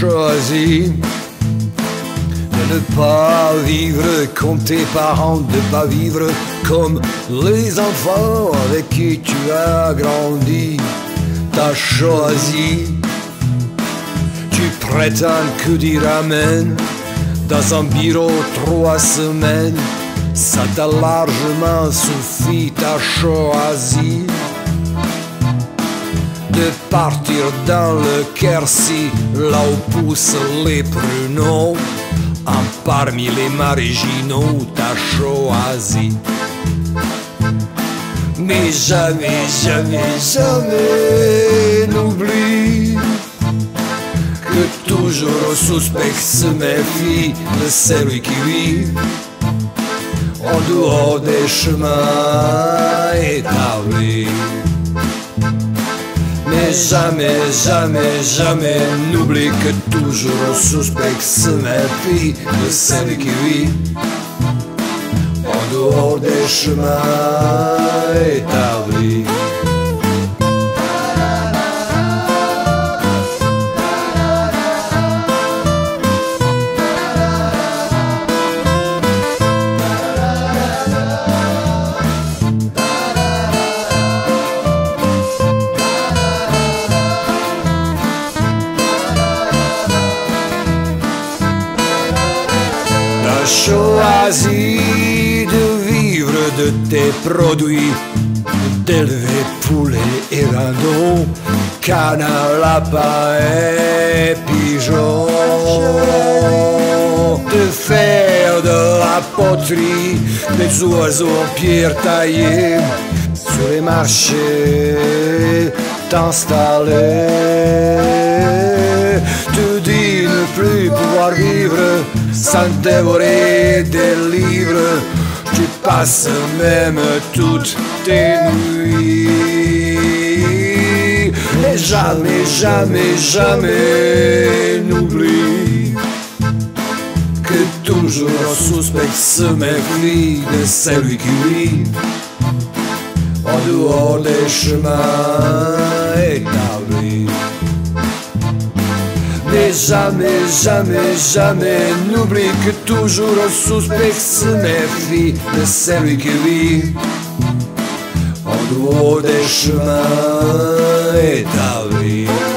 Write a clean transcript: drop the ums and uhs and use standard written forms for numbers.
Choisi de ne pas vivre comme tes parents, de ne pas vivre comme les enfants avec qui tu as grandi. T'as choisi, tu prétends que d'y ramènes dans un bureau 3 semaines, ça t'a largement suffi. T'as choisi de partir dans le Quercy, là où poussent les pruneaux, en parmi les marginaux, t'as choisi. Mais jamais, jamais, jamais n'oublie que toujours suspect se méfie de celui qui vit en dehors des chemins établis. Mais jamais, jamais, jamais n'oublie que toujours on suspecte se méfie de celle qui vit en dehors des chemins établis. T'as choisi de vivre de tes produits, d'élever poulets et dindons, canards, lapins et pigeons, de faire de la poterie, des oiseaux en pierre taillée, sur les marchés t'installer, te dis ne plus pouvoir vivre sans dévorer des livres, tu passes même toutes tes nuits. Et jamais, jamais, jamais n'oublie que toujours un suspect se méfie de celui qui vit en dehors des chemins établis. Mais jamais, jamais, jamais n'oublie que toujours un suspect se méfie de celui qui vit en dehors des chemins établis.